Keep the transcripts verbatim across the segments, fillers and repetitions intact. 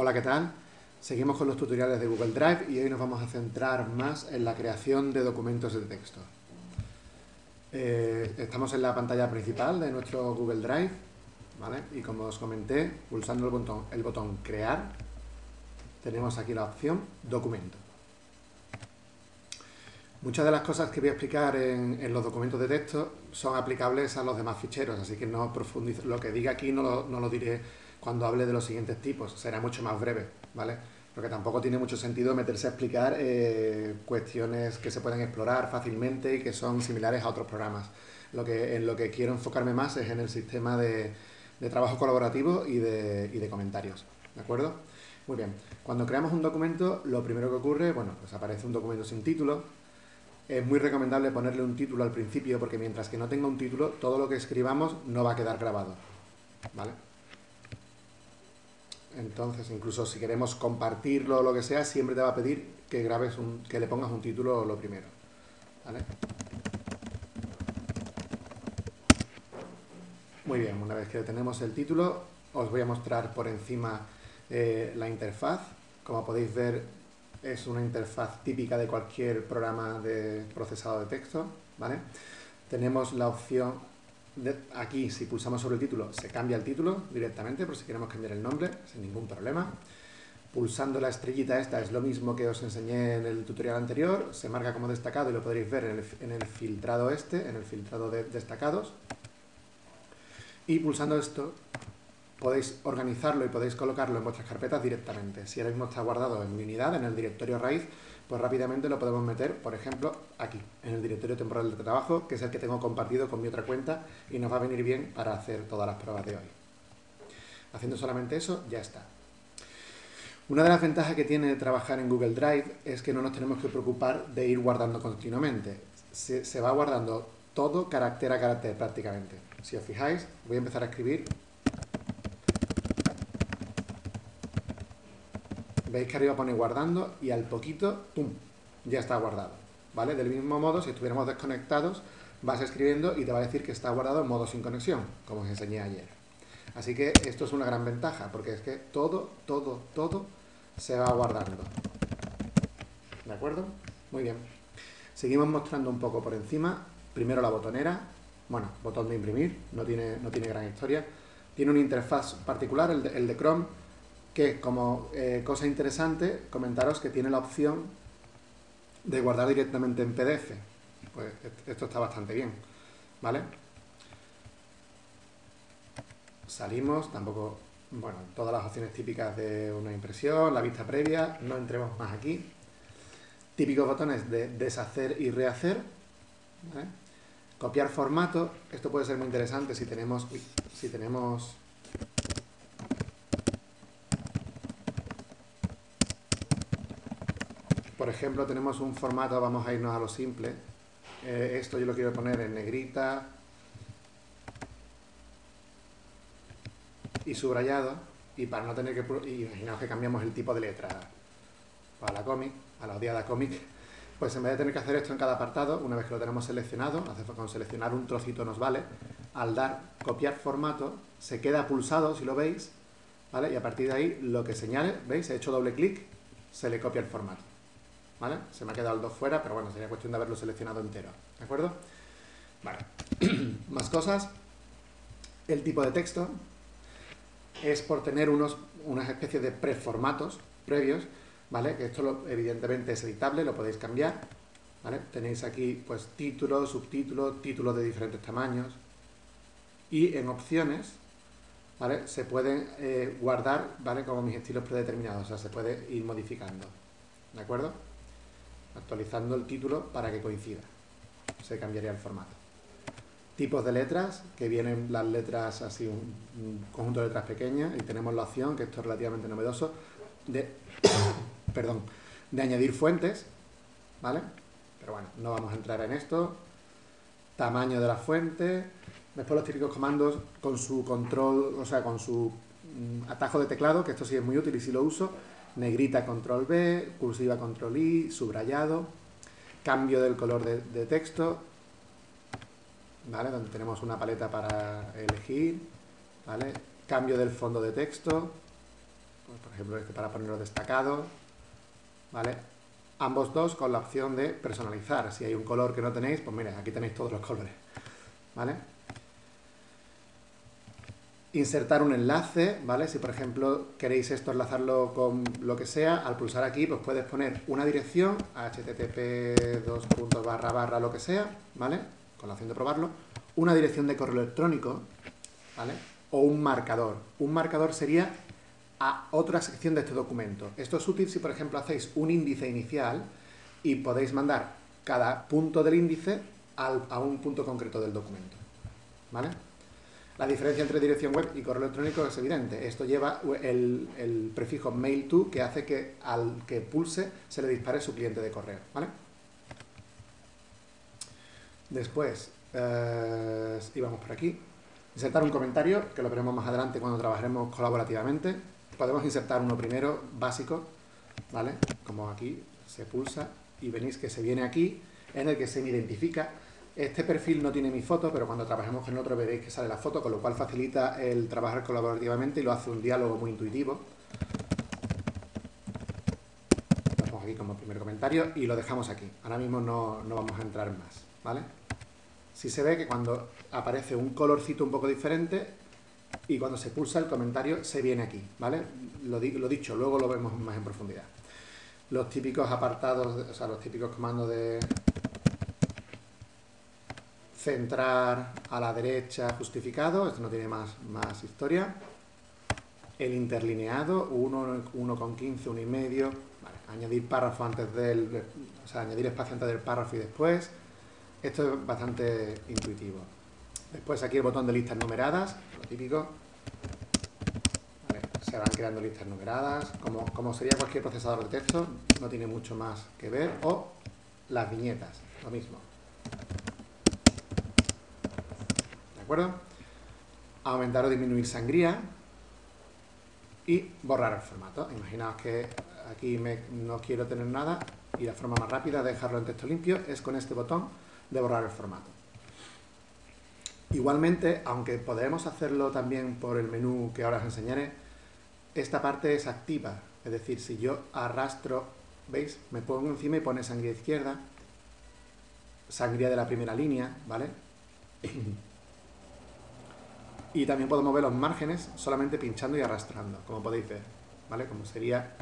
Hola, ¿qué tal? Seguimos con los tutoriales de Google Drive y hoy nos vamos a centrar más en la creación de documentos de texto. Eh, estamos en la pantalla principal de nuestro Google Drive, ¿vale? Y como os comenté, pulsando el botón, el botón Crear, tenemos aquí la opción Documento. Muchas de las cosas que voy a explicar en, en los documentos de texto son aplicables a los demás ficheros, así que no profundizo. Lo que diga aquí no lo, no lo diré cuando hable de los siguientes tipos, será mucho más breve, ¿vale? Porque tampoco tiene mucho sentido meterse a explicar eh, cuestiones que se pueden explorar fácilmente y que son similares a otros programas. Lo que, en lo que quiero enfocarme más es en el sistema de, de trabajo colaborativo y de, y de comentarios, ¿de acuerdo? Muy bien, cuando creamos un documento, lo primero que ocurre, bueno, pues aparece un documento sin título. Es muy recomendable ponerle un título al principio porque mientras que no tenga un título, todo lo que escribamos no va a quedar grabado, ¿vale? Entonces, incluso si queremos compartirlo o lo que sea, siempre te va a pedir que grabes un, que le pongas un título lo primero, ¿vale? Muy bien, una vez que tenemos el título, os voy a mostrar por encima eh, la interfaz. Como podéis ver, es una interfaz típica de cualquier programa de procesado de texto, ¿vale? Tenemos la opción, de, aquí si pulsamos sobre el título, se cambia el título directamente, por si queremos cambiar el nombre, sin ningún problema. Pulsando la estrellita esta, es lo mismo que os enseñé en el tutorial anterior, se marca como destacado y lo podréis ver en el, en el filtrado este, en el filtrado de destacados. Y pulsando esto, podéis organizarlo y podéis colocarlo en vuestras carpetas directamente. Si ahora mismo está guardado en mi unidad, en el directorio raíz, pues rápidamente lo podemos meter, por ejemplo, aquí, en el directorio temporal de trabajo, que es el que tengo compartido con mi otra cuenta y nos va a venir bien para hacer todas las pruebas de hoy. Haciendo solamente eso, ya está. Una de las ventajas que tiene trabajar en Google Drive es que no nos tenemos que preocupar de ir guardando continuamente. Se, se va guardando todo carácter a carácter prácticamente. Si os fijáis, voy a empezar a escribir. Veis que arriba pone guardando y al poquito, ¡pum!, ya está guardado, ¿vale? Del mismo modo, si estuviéramos desconectados, vas escribiendo y te va a decir que está guardado en modo sin conexión, como os enseñé ayer. Así que esto es una gran ventaja, porque es que todo, todo, todo se va guardando. ¿De acuerdo? Muy bien. Seguimos mostrando un poco por encima. Primero la botonera, bueno, botón de imprimir, no tiene, no tiene gran historia. Tiene una interfaz particular, el de, el de Chrome, que como eh, cosa interesante, comentaros que tiene la opción de guardar directamente en P D F. Pues esto está bastante bien, ¿vale? Salimos, tampoco, bueno, todas las opciones típicas de una impresión, la vista previa, no entremos más aquí. Típicos botones de deshacer y rehacer, ¿vale? Copiar formato, esto puede ser muy interesante si tenemos... si tenemos por ejemplo, tenemos un formato, vamos a irnos a lo simple. Eh, esto yo lo quiero poner en negrita y subrayado. Y para no tener que... imaginaos que cambiamos el tipo de letra a la cómic, a la odiada cómic. Pues en vez de tener que hacer esto en cada apartado, una vez que lo tenemos seleccionado, con seleccionar un trocito nos vale, al dar copiar formato, se queda pulsado, si lo veis, ¿vale? Y a partir de ahí, lo que señale, ¿veis? He hecho doble clic, se le copia el formato. ¿Vale? Se me ha quedado el dos fuera, pero bueno, sería cuestión de haberlo seleccionado entero, ¿de acuerdo? Vale, más cosas. El tipo de texto es por tener unos, unas especies de preformatos previos, ¿vale? Que esto lo, evidentemente es editable, lo podéis cambiar, ¿vale? Tenéis aquí pues título, subtítulo, títulos de diferentes tamaños y en opciones, ¿vale? Se pueden eh, guardar, ¿vale? Como mis estilos predeterminados, o sea, se puede ir modificando, ¿de acuerdo? Actualizando el título para que coincida. Se cambiaría el formato. Tipos de letras, que vienen las letras así, un, un conjunto de letras pequeñas, y tenemos la opción, que esto es relativamente novedoso, de, perdón, de añadir fuentes, ¿vale? Pero bueno, no vamos a entrar en esto. Tamaño de la fuente. Después los típicos comandos con su control, o sea, con su mm, atajo de teclado, que esto sí es muy útil y sí lo uso. Negrita control B, cursiva control I, subrayado, cambio del color de, de texto, ¿vale? Donde tenemos una paleta para elegir, ¿vale? Cambio del fondo de texto, pues por ejemplo este para ponerlo destacado, ¿vale? Ambos dos con la opción de personalizar. Si hay un color que no tenéis, pues mira, aquí tenéis todos los colores, ¿vale? Insertar un enlace, ¿vale? Si por ejemplo queréis esto enlazarlo con lo que sea, al pulsar aquí pues puedes poner una dirección, H T T P dos puntos barra barra lo que sea, ¿vale? Con la opción de probarlo, una dirección de correo electrónico, ¿vale? O un marcador. Un marcador sería a otra sección de este documento. Esto es útil si por ejemplo hacéis un índice inicial y podéis mandar cada punto del índice a un punto concreto del documento, ¿vale? La diferencia entre dirección web y correo electrónico es evidente. Esto lleva el, el prefijo mail to, que hace que al que pulse se le dispare su cliente de correo, ¿vale? Después, eh, íbamos por aquí. Insertar un comentario, que lo veremos más adelante cuando trabajaremos colaborativamente. Podemos insertar uno primero, básico, ¿vale? Como aquí, se pulsa y venís que se viene aquí, en el que se me identifica. Este perfil no tiene mi foto, pero cuando trabajemos con otro veréis que sale la foto, con lo cual facilita el trabajar colaborativamente y lo hace un diálogo muy intuitivo. Lo pongo aquí como primer comentario y lo dejamos aquí. Ahora mismo no, no vamos a entrar más, ¿vale? Sí se ve que cuando aparece un colorcito un poco diferente y cuando se pulsa el comentario se viene aquí, ¿vale? Lo, di lo dicho, luego lo vemos más en profundidad. Los típicos apartados, o sea, los típicos comandos de... centrar, a la derecha, justificado, esto no tiene más, más historia. El interlineado, uno con quince, uno y medio, vale, añadir párrafo antes del, o sea, añadir espacio antes del párrafo y después. Esto es bastante intuitivo. Después aquí el botón de listas numeradas, lo típico. Vale, se van creando listas numeradas, como, como sería cualquier procesador de texto, no tiene mucho más que ver. O las viñetas, lo mismo. ¿De acuerdo? Aumentar o disminuir sangría y borrar el formato. Imaginaos que aquí me, no quiero tener nada y la forma más rápida de dejarlo en texto limpio es con este botón de borrar el formato. Igualmente, aunque podemos hacerlo también por el menú que ahora os enseñaré, esta parte es activa. Es decir, si yo arrastro, ¿veis? Me pongo encima y pone sangría izquierda, sangría de la primera línea, ¿vale? Y también podemos ver los márgenes solamente pinchando y arrastrando, como podéis ver, ¿vale? Como sería,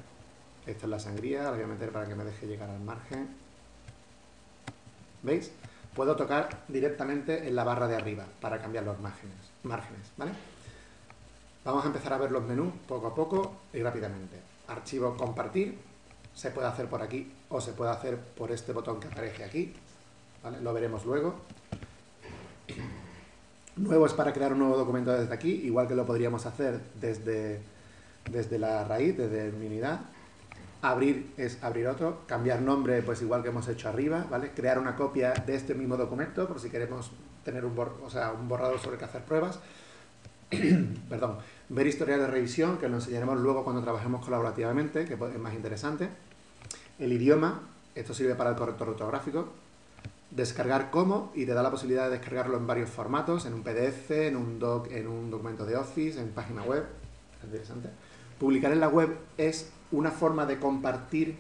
esta es la sangría, la voy a meter para que me deje llegar al margen. ¿Veis? Puedo tocar directamente en la barra de arriba para cambiar los márgenes, márgenes, ¿vale? Vamos a empezar a ver los menús poco a poco y rápidamente. Archivo compartir, se puede hacer por aquí o se puede hacer por este botón que aparece aquí, ¿vale? Lo veremos luego. Nuevo es para crear un nuevo documento desde aquí, igual que lo podríamos hacer desde, desde la raíz, desde mi unidad. Abrir es abrir otro. Cambiar nombre, pues igual que hemos hecho arriba, ¿vale? Crear una copia de este mismo documento, por si queremos tener un, bor o sea, un borrador sobre el que hacer pruebas. Perdón. Ver historial de revisión, que lo enseñaremos luego cuando trabajemos colaborativamente, que es más interesante. El idioma, esto sirve para el corrector ortográfico. Descargar como, y te da la posibilidad de descargarlo en varios formatos, en un P D F, en un doc, en un documento de Office, en página web. Es interesante. Publicar en la web es una forma de compartir,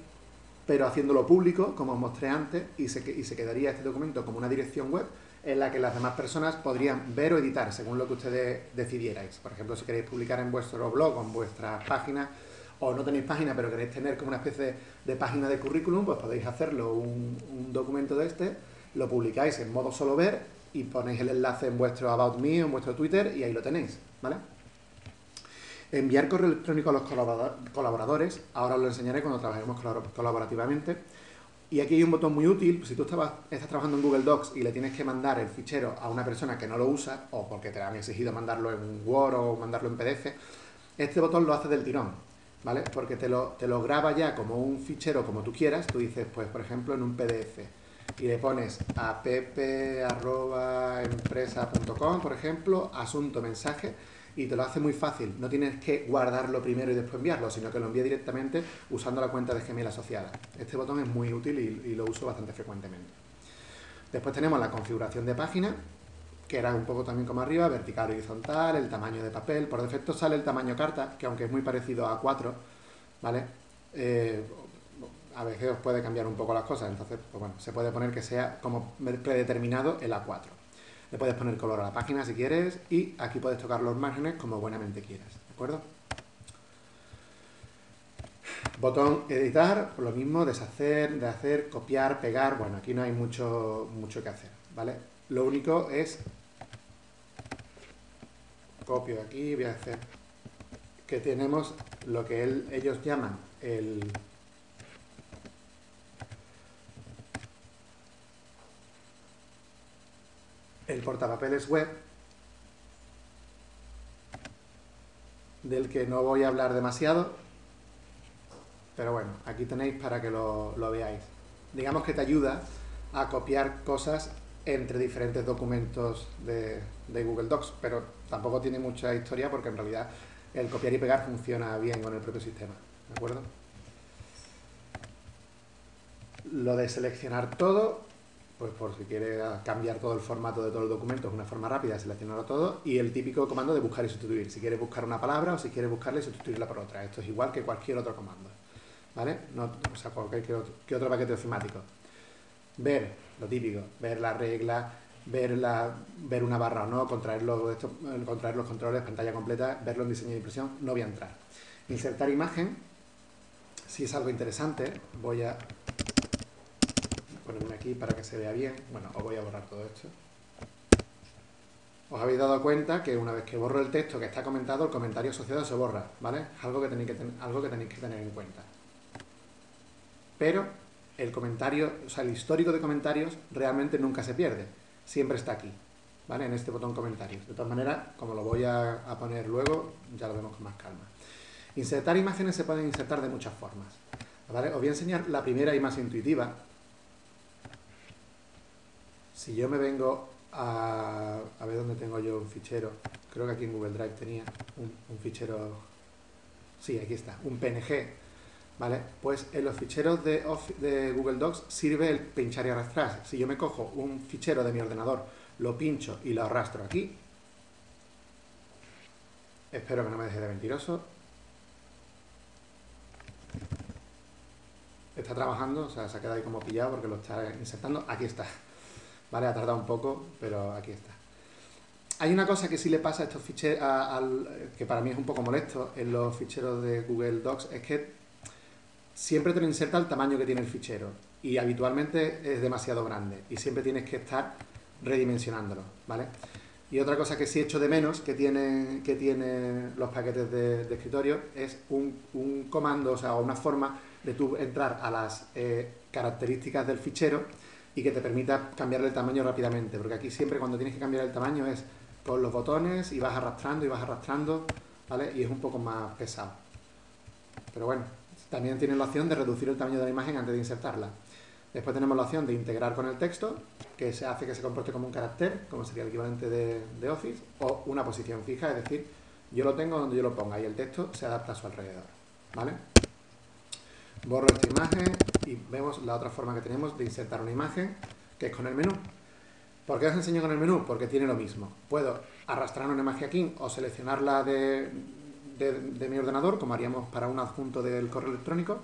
pero haciéndolo público, como os mostré antes, y se, y se quedaría este documento como una dirección web en la que las demás personas podrían ver o editar, según lo que ustedes decidierais. Por ejemplo, si queréis publicar en vuestro blog o en vuestra página, o no tenéis página, pero queréis tener como una especie de página de currículum, pues podéis hacerlo un, un documento de este. Lo publicáis en modo solo ver y ponéis el enlace en vuestro About Me o en vuestro Twitter y ahí lo tenéis, ¿vale? Enviar correo electrónico a los colaboradores, ahora os lo enseñaré cuando trabajemos colaborativamente. Y aquí hay un botón muy útil, si tú estabas, estás trabajando en Google Docs y le tienes que mandar el fichero a una persona que no lo usa, o porque te han exigido mandarlo en Word o mandarlo en P D F, este botón lo hace del tirón, ¿vale? Porque te lo, te lo graba ya como un fichero, como tú quieras. Tú dices, pues por ejemplo en un P D F, y le pones app arroba empresa punto com, por ejemplo, asunto, mensaje, y te lo hace muy fácil. No tienes que guardarlo primero y después enviarlo, sino que lo envía directamente usando la cuenta de Gmail asociada. Este botón es muy útil y, y lo uso bastante frecuentemente. Después tenemos la configuración de página, que era un poco también como arriba, vertical, horizontal, el tamaño de papel. Por defecto sale el tamaño carta, que aunque es muy parecido a cuatro, ¿vale? Eh, a veces os puede cambiar un poco las cosas, entonces, pues bueno, se puede poner que sea como predeterminado el A cuatro. Le puedes poner color a la página si quieres y aquí puedes tocar los márgenes como buenamente quieras, ¿de acuerdo? Botón editar, lo mismo, deshacer, de hacer, copiar, pegar, bueno, aquí no hay mucho, mucho que hacer, ¿vale? Lo único es, copio aquí, voy a hacer, que tenemos lo que él, ellos llaman el... el portapapeles web, del que no voy a hablar demasiado, pero bueno, aquí tenéis para que lo, lo veáis. Digamos que te ayuda a copiar cosas entre diferentes documentos de, de Google Docs, pero tampoco tiene mucha historia porque en realidad el copiar y pegar funciona bien con el propio sistema, ¿de acuerdo? Lo de seleccionar todo, pues por si quiere cambiar todo el formato de todo el documento, es una forma rápida de seleccionarlo todo, y el típico comando de buscar y sustituir, si quieres buscar una palabra o si quieres buscarla y sustituirla por otra. Esto es igual que cualquier otro comando, ¿vale? No, o sea, cualquier otro, que otro paquete ofimático. Ver, lo típico, ver la regla, ver, la, ver una barra o no, contraer los, esto, contraer los controles, pantalla completa, verlo en diseño de impresión, no voy a entrar. Insertar imagen, si es algo interesante, voy a... ponerme aquí para que se vea bien. Bueno, os voy a borrar todo esto. Os habéis dado cuenta que una vez que borro el texto que está comentado, el comentario asociado se borra, ¿vale? Es algo que tenéis que, ten algo que, tenéis que tener en cuenta. Pero el comentario, o sea, el histórico de comentarios realmente nunca se pierde. Siempre está aquí, ¿vale? En este botón comentarios. De todas maneras, como lo voy a, a poner luego, ya lo vemos con más calma. Insertar imágenes se pueden insertar de muchas formas, ¿vale? Os voy a enseñar la primera y más intuitiva. Si yo me vengo a... a ver dónde tengo yo un fichero, creo que aquí en Google Drive tenía un, un fichero... sí, aquí está, un P N G, ¿vale? Pues en los ficheros de, de Google Docs sirve el pinchar y arrastrar. Si yo me cojo un fichero de mi ordenador, lo pincho y lo arrastro aquí, espero que no me deje de mentiroso, está trabajando, o sea, se ha quedado ahí como pillado porque lo está insertando, aquí está. Vale, ha tardado un poco, pero aquí está. Hay una cosa que sí le pasa a estos ficheros, a, a, que para mí es un poco molesto en los ficheros de Google Docs, es que siempre te lo inserta el tamaño que tiene el fichero y habitualmente es demasiado grande y siempre tienes que estar redimensionándolo, ¿vale? Y otra cosa que sí echo de menos que tienen que tiene los paquetes de, de escritorio es un, un comando, o sea, una forma de tú entrar a las eh, características del fichero y que te permita cambiarle el tamaño rápidamente, porque aquí siempre cuando tienes que cambiar el tamaño es con los botones y vas arrastrando y vas arrastrando, ¿vale? Y es un poco más pesado. Pero bueno, también tienes la opción de reducir el tamaño de la imagen antes de insertarla. Después tenemos la opción de integrar con el texto, que se hace que se comporte como un carácter, como sería el equivalente de, de Office, o una posición fija, es decir, yo lo tengo donde yo lo ponga y el texto se adapta a su alrededor, ¿vale? Borro esta imagen y vemos la otra forma que tenemos de insertar una imagen, que es con el menú. ¿Por qué os enseño con el menú? Porque tiene lo mismo. Puedo arrastrar una imagen aquí o seleccionarla de, de, de mi ordenador, como haríamos para un adjunto del correo electrónico.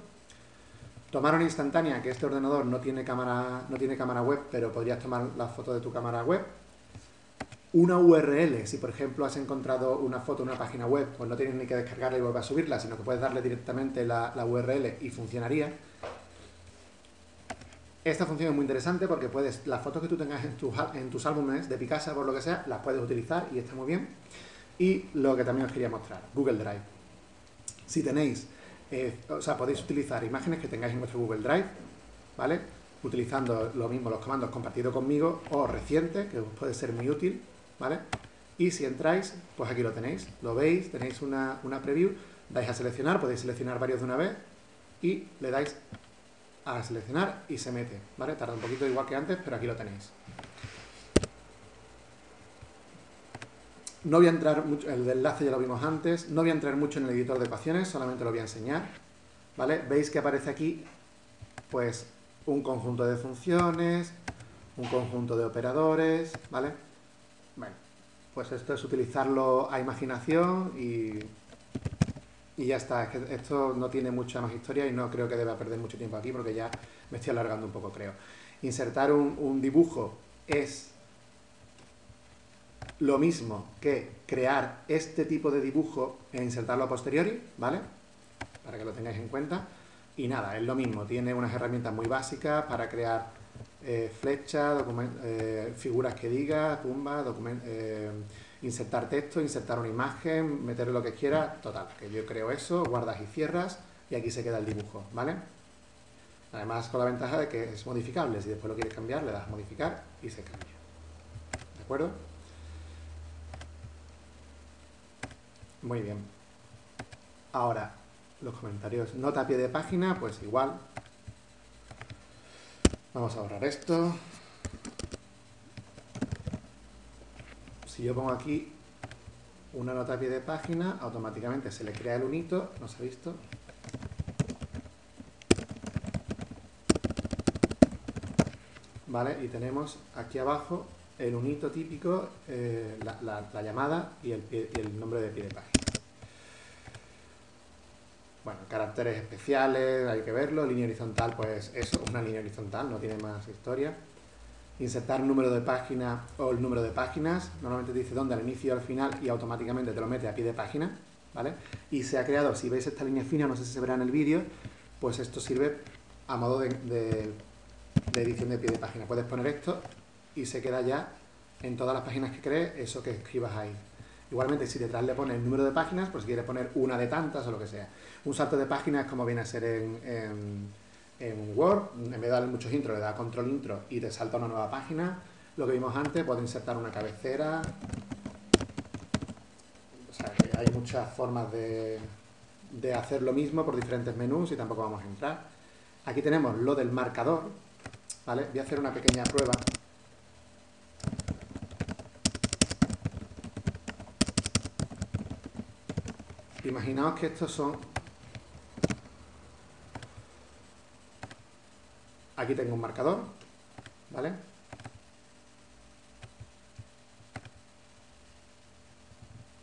Tomar una instantánea, que este ordenador no tiene cámara, no tiene cámara web, pero podrías tomar la foto de tu cámara web. Una U R L, si por ejemplo has encontrado una foto en una página web, pues no tienes ni que descargarla y volver a subirla, sino que puedes darle directamente la, la U R L y funcionaría. Esta función es muy interesante porque puedes, las fotos que tú tengas en, tu, en tus álbumes de Picasa, por lo que sea, las puedes utilizar y está muy bien. Y lo que también os quería mostrar, Google Drive. Si tenéis, eh, o sea, podéis utilizar imágenes que tengáis en vuestro Google Drive, ¿vale? Utilizando lo mismo los comandos compartido conmigo o reciente, que os puede ser muy útil. ¿Vale? Y si entráis, pues aquí lo tenéis, lo veis, tenéis una, una preview, dais a seleccionar, podéis seleccionar varios de una vez y le dais a seleccionar y se mete, ¿vale? Tarda un poquito igual que antes, pero aquí lo tenéis. No voy a entrar mucho, el enlace ya lo vimos antes, no voy a entrar mucho en el editor de ecuaciones, solamente lo voy a enseñar, ¿vale? Veis que aparece aquí, pues, un conjunto de funciones, un conjunto de operadores, ¿vale? Bueno, pues esto es utilizarlo a imaginación y, y ya está. Es que esto no tiene mucha más historia y no creo que deba perder mucho tiempo aquí porque ya me estoy alargando un poco, creo. Insertar un, un dibujo es lo mismo que crear este tipo de dibujo e insertarlo a posteriori, ¿vale? Para que lo tengáis en cuenta. Y nada, es lo mismo, tiene unas herramientas muy básicas para crear eh, flechas, eh, figuras que diga, tumba, eh, insertar texto, insertar una imagen, meter lo que quiera, total, que yo creo eso, guardas y cierras y aquí se queda el dibujo, ¿vale? Además con la ventaja de que es modificable, si después lo quieres cambiar le das a modificar y se cambia, ¿de acuerdo? Muy bien, ahora los comentarios, nota a pie de página, pues igual. Vamos a borrar esto. Si yo pongo aquí una nota a pie de página, automáticamente se le crea el unito, no se ha visto. Vale, y tenemos aquí abajo el unito típico, eh, la, la, la llamada y el, pie, y el nombre de pie de página. Bueno, caracteres especiales, hay que verlo. Línea horizontal, pues eso, una línea horizontal, no tiene más historia. Insertar número de página o el número de páginas. Normalmente te dice dónde, al inicio y al final, y automáticamente te lo mete a pie de página, ¿vale? Y se ha creado, si veis esta línea fina, no sé si se verá en el vídeo, pues esto sirve a modo de, de, de edición de pie de página. Puedes poner esto y se queda ya en todas las páginas que crees eso que escribas ahí. Igualmente, si detrás le pones el número de páginas, pues si quieres poner una de tantas o lo que sea. Un salto de páginas como viene a ser en, en, en Word. En vez de darle muchos intros, le da control intro y te salta una nueva página. Lo que vimos antes, puedes insertar una cabecera. O sea, que hay muchas formas de, de hacer lo mismo por diferentes menús y tampoco vamos a entrar. Aquí tenemos lo del marcador, ¿vale? Voy a hacer una pequeña prueba. Imaginaos que estos son... Aquí tengo un marcador, ¿vale?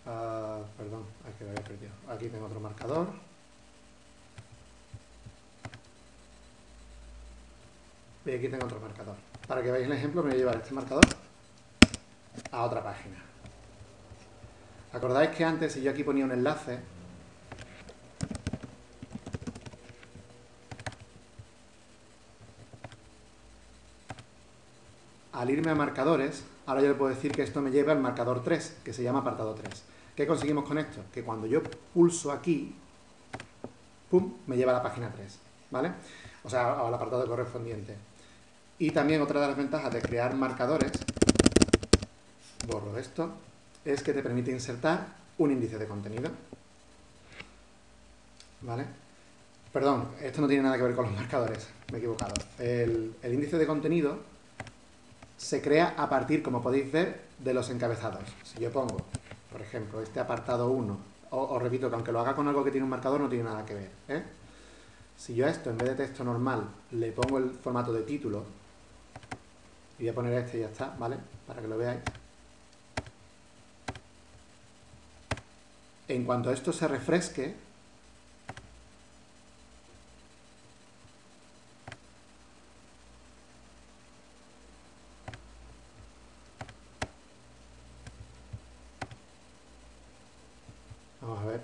Uh, perdón, aquí lo había perdido. Aquí tengo otro marcador. Y aquí tengo otro marcador. Para que veáis el ejemplo, me voy a llevar este marcador a otra página. Acordáis que antes, si yo aquí ponía un enlace, al irme a marcadores, ahora yo le puedo decir que esto me lleva al marcador tres, que se llama apartado tres. ¿Qué conseguimos con esto? Que cuando yo pulso aquí, pum, me lleva a la página tres, ¿vale? O sea, al apartado correspondiente. Y también otra de las ventajas de crear marcadores, borro esto, es que te permite insertar un índice de contenido, ¿vale? Perdón, esto no tiene nada que ver con los marcadores, me he equivocado. El, el índice de contenido se crea a partir, como podéis ver, de los encabezados. Si yo pongo, por ejemplo, este apartado uno, os repito que aunque lo haga con algo que tiene un marcador no tiene nada que ver, ¿eh? Si yo a esto, en vez de texto normal, le pongo el formato de título, y voy a poner este y ya está, ¿vale? Para que lo veáis. En cuanto esto se refresque, vamos a ver,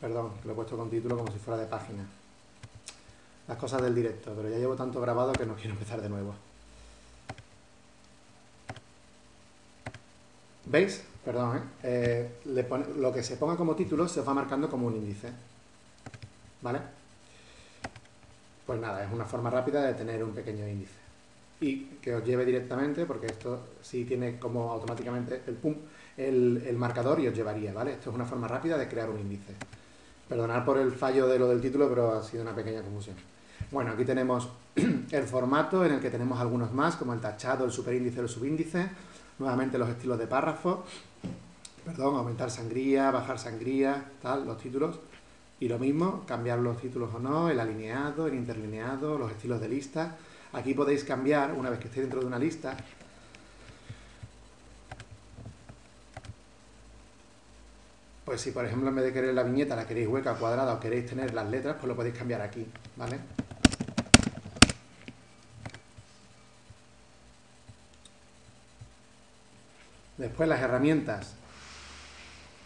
perdón, lo he puesto con título como si fuera de página, las cosas del directo, pero ya llevo tanto grabado que no quiero empezar de nuevo. ¿Veis? Perdón, ¿eh? Eh, le pone, lo que se ponga como título se va marcando como un índice, ¿vale? Pues nada, es una forma rápida de tener un pequeño índice. Y que os lleve directamente, porque esto sí tiene como automáticamente el, pum, el, el marcador y os llevaría, ¿vale? Esto es una forma rápida de crear un índice. Perdonad por el fallo de lo del título, pero ha sido una pequeña confusión. Bueno, aquí tenemos el formato en el que tenemos algunos más, como el tachado, el superíndice, el subíndice. Nuevamente los estilos de párrafo, perdón, aumentar sangría, bajar sangría, tal, los títulos. Y lo mismo, cambiar los títulos o no, el alineado, el interlineado, los estilos de lista. Aquí podéis cambiar, una vez que estéis dentro de una lista, pues si por ejemplo en vez de querer la viñeta la queréis hueca, cuadrada o queréis tener las letras, pues lo podéis cambiar aquí, ¿vale? Después las herramientas,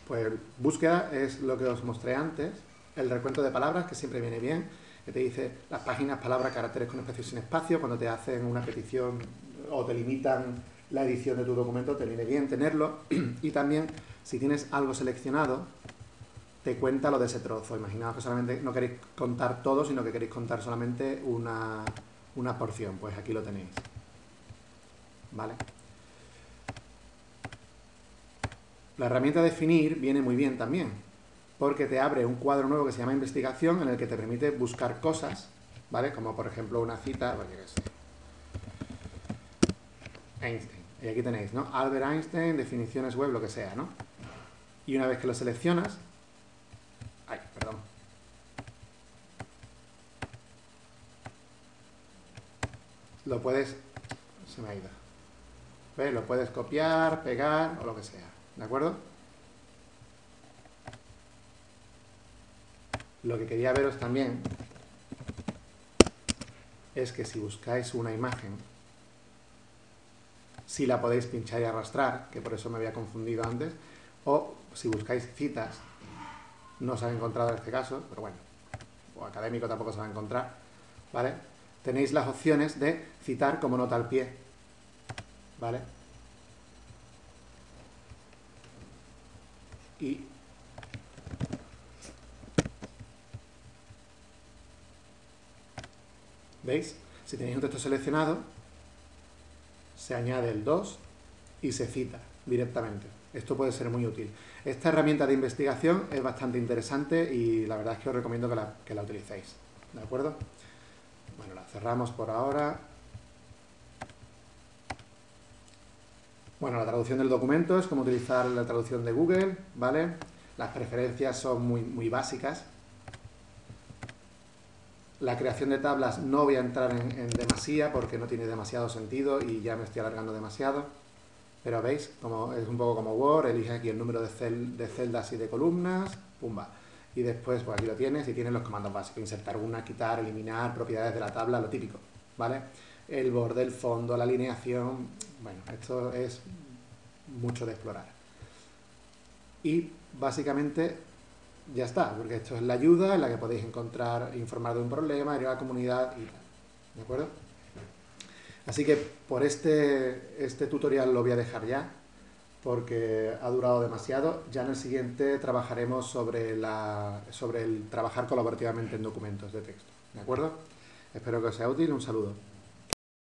pues búsqueda es lo que os mostré antes, el recuento de palabras que siempre viene bien, que te dice las páginas, palabras, caracteres con espacio y sin espacio, cuando te hacen una petición o te limitan la edición de tu documento, te viene bien tenerlo. Y también, si tienes algo seleccionado, te cuenta lo de ese trozo. Imaginaos que solamente no queréis contar todo, sino que queréis contar solamente una, una porción, pues aquí lo tenéis, ¿vale? La herramienta definir viene muy bien también, porque te abre un cuadro nuevo que se llama investigación, en el que te permite buscar cosas, ¿vale? Como por ejemplo una cita, bueno, yo qué sé, Einstein. Y aquí tenéis, ¿no? Albert Einstein, definiciones web, lo que sea, ¿no? Y una vez que lo seleccionas, ay, perdón, lo puedes, se me ha ido, ¿ves? Lo puedes copiar, pegar o lo que sea, ¿de acuerdo? Lo que quería veros también es que si buscáis una imagen, si la podéis pinchar y arrastrar, que por eso me había confundido antes, o si buscáis citas, no se ha encontrado en este caso, pero bueno, o académico tampoco se va a encontrar, ¿vale? Tenéis las opciones de citar como nota al pie, ¿vale? Y ¿veis? Si tenéis un texto seleccionado, se añade el dos y se cita directamente. Esto puede ser muy útil. Esta herramienta de investigación es bastante interesante y la verdad es que os recomiendo que la, que la utilicéis, ¿de acuerdo? Bueno, la cerramos por ahora. Bueno, la traducción del documento es como utilizar la traducción de Google, ¿vale? Las preferencias son muy, muy básicas. La creación de tablas no voy a entrar en, en demasía porque no tiene demasiado sentido y ya me estoy alargando demasiado. Pero veis, como, es un poco como Word, elige aquí el número de, cel, de celdas y de columnas, pumba. Y después, pues aquí lo tienes y tienes los comandos básicos, insertar una, quitar, eliminar, propiedades de la tabla, lo típico, ¿vale? El borde, el fondo, la alineación, bueno, esto es mucho de explorar. Y básicamente ya está, porque esto es la ayuda en la que podéis encontrar, informar de un problema, ir a la comunidad y tal, ¿de acuerdo? Así que por este, este tutorial lo voy a dejar ya, porque ha durado demasiado. Ya en el siguiente trabajaremos sobre, la, sobre el trabajar colaborativamente en documentos de texto, ¿de acuerdo? Espero que os sea útil, un saludo.